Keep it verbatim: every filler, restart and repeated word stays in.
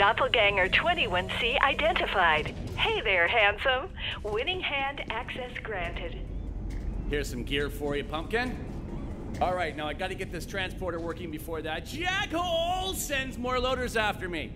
Doppelganger twenty-one C identified. Hey there, handsome. Winning hand access granted. Here's some gear for you, Pumpkin. All right, now I gotta get this transporter working before that jackhole sends more loaders after me.